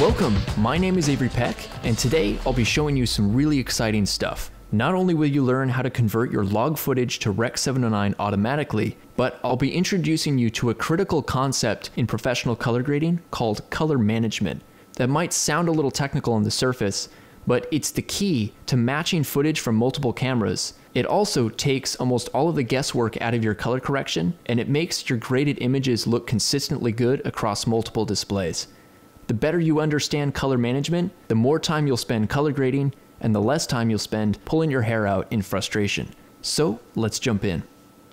Welcome, my name is Avery Peck, and today I'll be showing you some really exciting stuff. Not only will you learn how to convert your log footage to Rec. 709 automatically, but I'll be introducing you to a critical concept in professional color grading called color management. That might sound a little technical on the surface, but it's the key to matching footage from multiple cameras. It also takes almost all of the guesswork out of your color correction, and it makes your graded images look consistently good across multiple displays. The better you understand color management, the more time you'll spend color grading, and the less time you'll spend pulling your hair out in frustration. So let's jump in.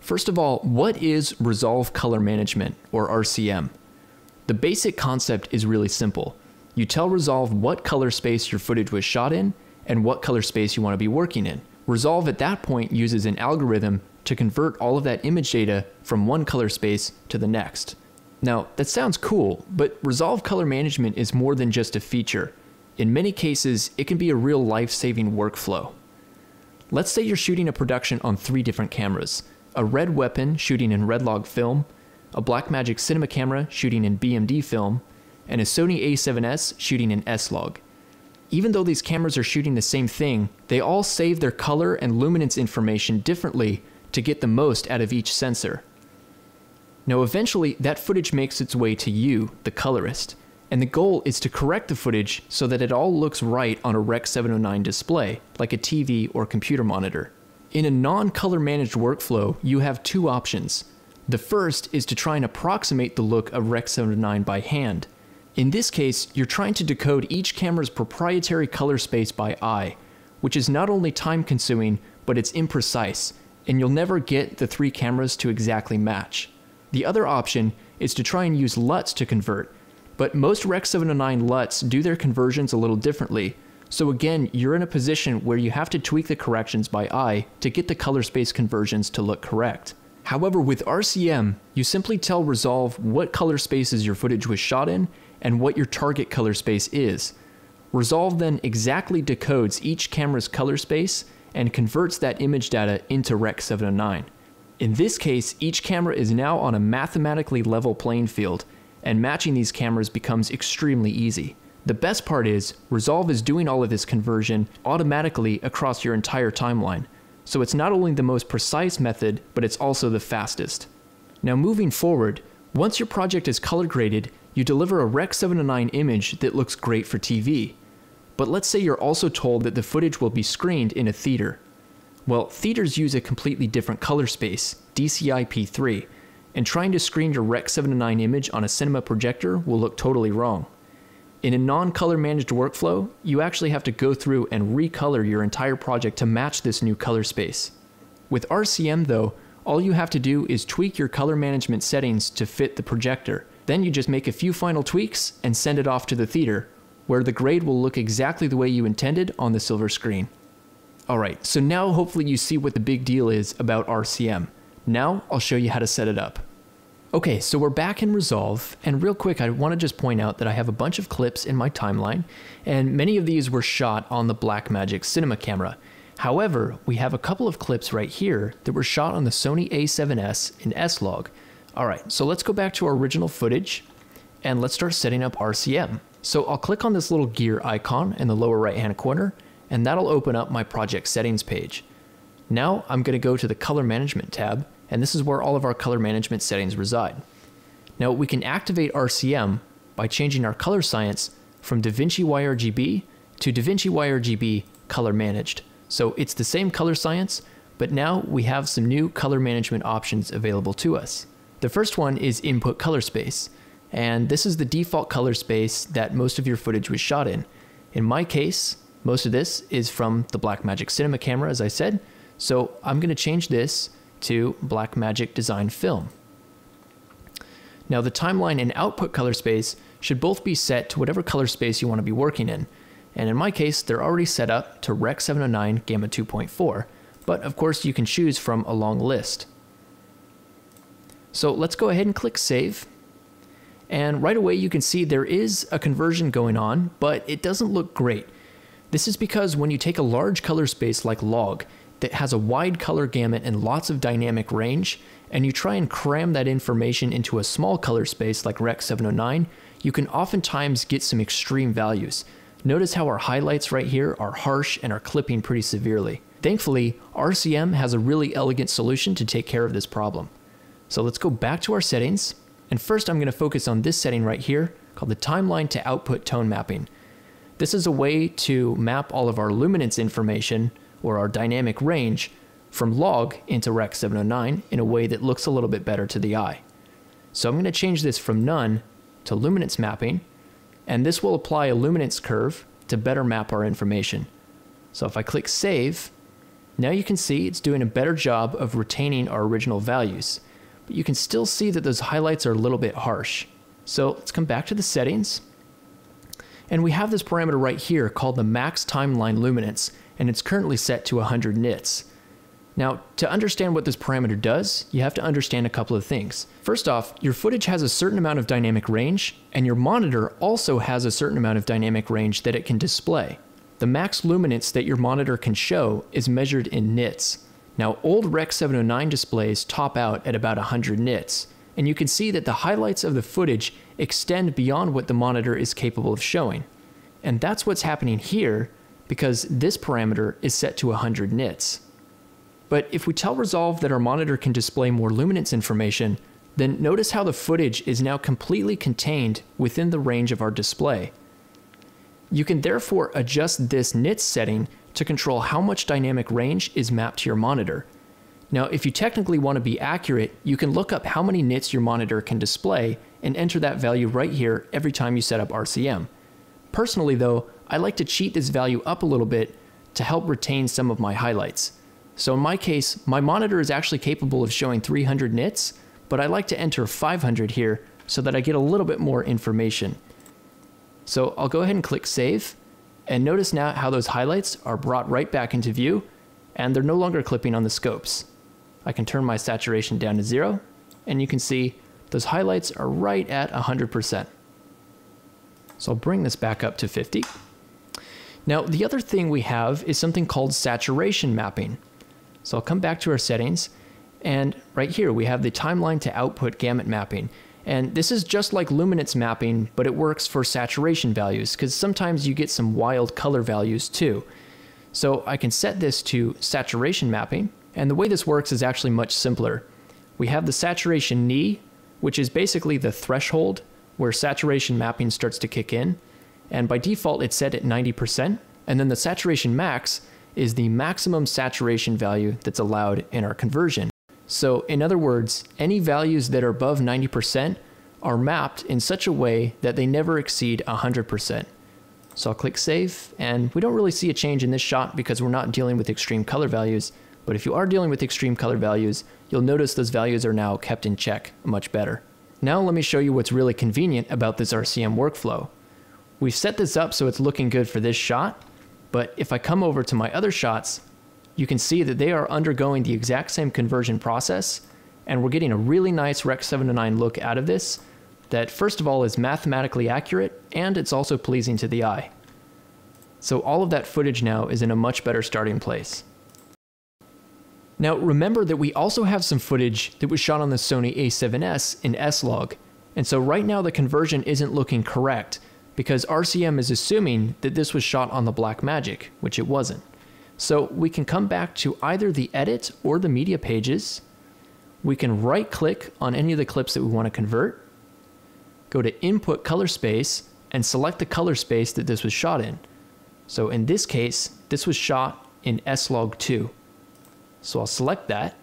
First of all, what is Resolve Color Management, or RCM? The basic concept is really simple. You tell Resolve what color space your footage was shot in and what color space you want to be working in. Resolve at that point uses an algorithm to convert all of that image data from one color space to the next. Now, that sounds cool, but Resolve Color Management is more than just a feature. In many cases, it can be a real life-saving workflow. Let's say you're shooting a production on three different cameras. A Red Weapon shooting in Red Log film, a Blackmagic Cinema Camera shooting in BMD film, and a Sony A7S shooting in S-Log. Even though these cameras are shooting the same thing, they all save their color and luminance information differently to get the most out of each sensor. Now eventually, that footage makes its way to you, the colorist. And the goal is to correct the footage so that it all looks right on a Rec. 709 display, like a TV or computer monitor. In a non-color managed workflow, you have two options. The first is to try and approximate the look of Rec. 709 by hand. In this case, you're trying to decode each camera's proprietary color space by eye, which is not only time-consuming, but it's imprecise, and you'll never get the three cameras to exactly match. The other option is to try and use LUTs to convert, but most Rec. 709 LUTs do their conversions a little differently, so again, you're in a position where you have to tweak the corrections by eye to get the color space conversions to look correct. However, with RCM, you simply tell Resolve what color spaces your footage was shot in and what your target color space is. Resolve then exactly decodes each camera's color space and converts that image data into Rec. 709. In this case, each camera is now on a mathematically level playing field, and matching these cameras becomes extremely easy. The best part is, Resolve is doing all of this conversion automatically across your entire timeline. So it's not only the most precise method, but it's also the fastest. Now moving forward, once your project is color graded, you deliver a Rec. 709 image that looks great for TV. But let's say you're also told that the footage will be screened in a theater. Well, theaters use a completely different color space, DCI-P3, and trying to screen your Rec. 709 image on a cinema projector will look totally wrong. In a non-color managed workflow, you actually have to go through and recolor your entire project to match this new color space. With RCM though, all you have to do is tweak your color management settings to fit the projector. Then you just make a few final tweaks and send it off to the theater, where the grade will look exactly the way you intended on the silver screen. Alright, so now hopefully you see what the big deal is about RCM. Now I'll show you how to set it up. Okay, so we're back in Resolve, and real quick, I want to just point out that I have a bunch of clips in my timeline, and many of these were shot on the Blackmagic Cinema Camera. However, we have a couple of clips right here that were shot on the Sony A7S in S-Log. All right, so let's go back to our original footage, and let's start setting up RCM. So I'll click on this little gear icon in the lower right-hand corner, and that'll open up my project settings page. Now I'm going to go to the Color Management tab, and this is where all of our color management settings reside. Now we can activate RCM by changing our color science from DaVinci YRGB to DaVinci YRGB Color Managed. So it's the same color science, but now we have some new color management options available to us. The first one is input color space, and this is the default color space that most of your footage was shot in. In my case, most of this is from the Blackmagic Cinema Camera, as I said, so I'm going to change this to Blackmagic Design Film. Now the timeline and output color space should both be set to whatever color space you want to be working in. And in my case, they're already set up to Rec. 709 Gamma 2.4, but of course you can choose from a long list. So let's go ahead and click Save. And right away you can see there is a conversion going on, but it doesn't look great. This is because when you take a large color space like log, that has a wide color gamut and lots of dynamic range, and you try and cram that information into a small color space like Rec. 709, you can oftentimes get some extreme values. Notice how our highlights right here are harsh and are clipping pretty severely. Thankfully, RCM has a really elegant solution to take care of this problem. So let's go back to our settings. And first I'm going to focus on this setting right here called the timeline to output tone mapping. This is a way to map all of our luminance information or our dynamic range from log into Rec. 709 in a way that looks a little bit better to the eye. So I'm going to change this from none to luminance mapping, and this will apply a luminance curve to better map our information. So if I click save, now you can see it's doing a better job of retaining our original values, but you can still see that those highlights are a little bit harsh. So let's come back to the settings, and we have this parameter right here called the max timeline luminance, and it's currently set to 100 nits. Now, to understand what this parameter does, you have to understand a couple of things. First off, your footage has a certain amount of dynamic range, and your monitor also has a certain amount of dynamic range that it can display. The max luminance that your monitor can show is measured in nits. Now, old Rec. 709 displays top out at about 100 nits, and you can see that the highlights of the footage extend beyond what the monitor is capable of showing. And that's what's happening here, because this parameter is set to 100 nits. But if we tell Resolve that our monitor can display more luminance information, then notice how the footage is now completely contained within the range of our display. You can therefore adjust this nits setting to control how much dynamic range is mapped to your monitor. Now, if you technically want to be accurate, you can look up how many nits your monitor can display and enter that value right here every time you set up RCM. Personally though, I like to cheat this value up a little bit to help retain some of my highlights. So in my case, my monitor is actually capable of showing 300 nits, but I like to enter 500 here so that I get a little bit more information. So I'll go ahead and click save, and notice now how those highlights are brought right back into view and they're no longer clipping on the scopes. I can turn my saturation down to 0, and you can see those highlights are right at 100%. So I'll bring this back up to 50. Now, the other thing we have is something called saturation mapping. So I'll come back to our settings, and right here we have the timeline to output gamut mapping. And this is just like luminance mapping, but it works for saturation values because sometimes you get some wild color values too. So I can set this to saturation mapping, and the way this works is actually much simpler. We have the saturation knee, which is basically the threshold where saturation mapping starts to kick in. And by default, it's set at 90%. And then the saturation max is the maximum saturation value that's allowed in our conversion. So in other words, any values that are above 90% are mapped in such a way that they never exceed 100%. So I'll click save, and we don't really see a change in this shot because we're not dealing with extreme color values. But if you are dealing with extreme color values, you'll notice those values are now kept in check much better. Now let me show you what's really convenient about this RCM workflow. We've set this up so it's looking good for this shot, but if I come over to my other shots, you can see that they are undergoing the exact same conversion process, and we're getting a really nice Rec. 709 look out of this that first of all is mathematically accurate, and it's also pleasing to the eye. So all of that footage now is in a much better starting place. Now remember that we also have some footage that was shot on the Sony A7S in S-Log, and so right now the conversion isn't looking correct, because RCM is assuming that this was shot on the Blackmagic, which it wasn't. So we can come back to either the edit or the media pages. We can right click on any of the clips that we want to convert, go to input color space, and select the color space that this was shot in. So in this case, this was shot in S-Log2. So I'll select that,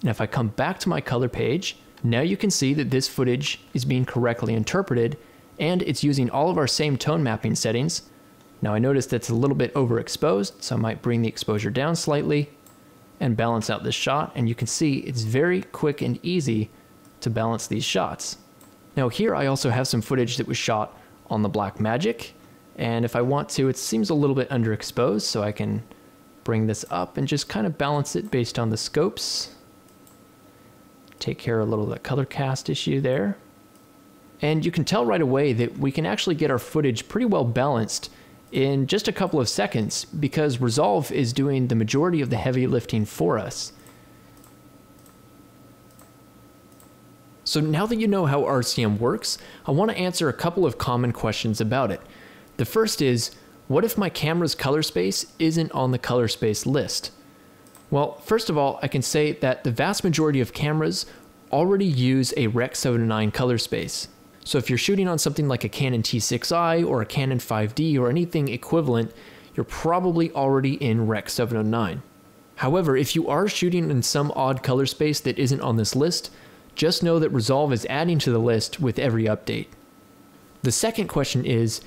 and if I come back to my color page, now you can see that this footage is being correctly interpreted, and it's using all of our same tone mapping settings. Now I notice that's a little bit overexposed, so I might bring the exposure down slightly and balance out this shot, and you can see it's very quick and easy to balance these shots. Now here I also have some footage that was shot on the Blackmagic, and if I want to, it seems a little bit underexposed, so I can bring this up and just kind of balance it based on the scopes. Take care of a little of the color cast issue there. And you can tell right away that we can actually get our footage pretty well balanced in just a couple of seconds because Resolve is doing the majority of the heavy lifting for us. So now that you know how RCM works, I want to answer a couple of common questions about it. The first is, what if my camera's color space isn't on the color space list? Well, first of all, I can say that the vast majority of cameras already use a Rec. 709 color space. So if you're shooting on something like a Canon T6i or a Canon 5D or anything equivalent, you're probably already in Rec. 709. However, if you are shooting in some odd color space that isn't on this list, just know that Resolve is adding to the list with every update. The second question is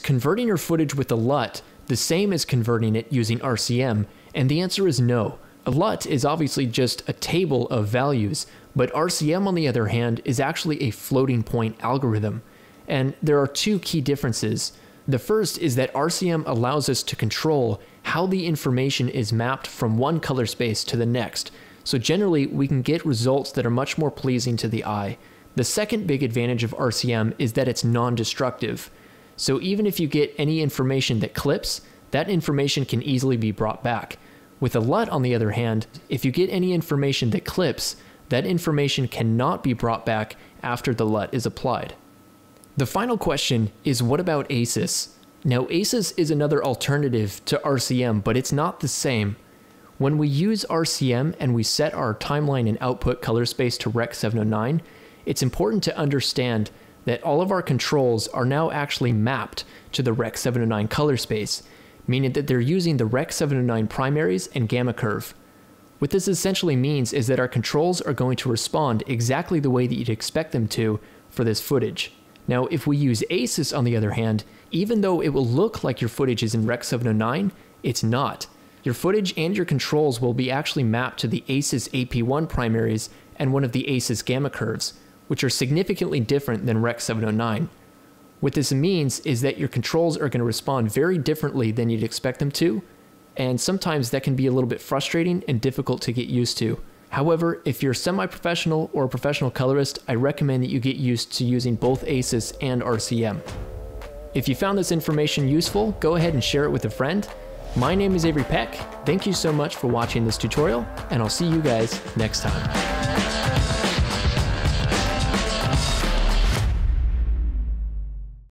converting your footage with a LUT the same as converting it using RCM? And the answer is no. A LUT is obviously just a table of values, but RCM, on the other hand, is actually a floating point algorithm. And there are two key differences. The first is that RCM allows us to control how the information is mapped from one color space to the next. So generally, we can get results that are much more pleasing to the eye. The second big advantage of RCM is that it's non-destructive. So even if you get any information that clips, that information can easily be brought back. With a LUT, on the other hand, if you get any information that clips, that information cannot be brought back after the LUT is applied. The final question is, what about ACES? Now, ACES is another alternative to RCM, but it's not the same. When we use RCM and we set our timeline and output color space to Rec. 709, it's important to understand that all of our controls are now actually mapped to the Rec. 709 color space, meaning that they're using the Rec. 709 primaries and gamma curve. What this essentially means is that our controls are going to respond exactly the way that you'd expect them to for this footage. Now, if we use ACES, on the other hand, even though it will look like your footage is in Rec. 709, it's not. Your footage and your controls will be actually mapped to the ACES AP1 primaries and one of the ACES gamma curves, which are significantly different than Rec. 709. What this means is that your controls are going to respond very differently than you'd expect them to, and sometimes that can be a little bit frustrating and difficult to get used to. However, if you're semi-professional or a professional colorist, I recommend that you get used to using both ACES and RCM. If you found this information useful, go ahead and share it with a friend. My name is Avery Peck. Thank you so much for watching this tutorial, and I'll see you guys next time.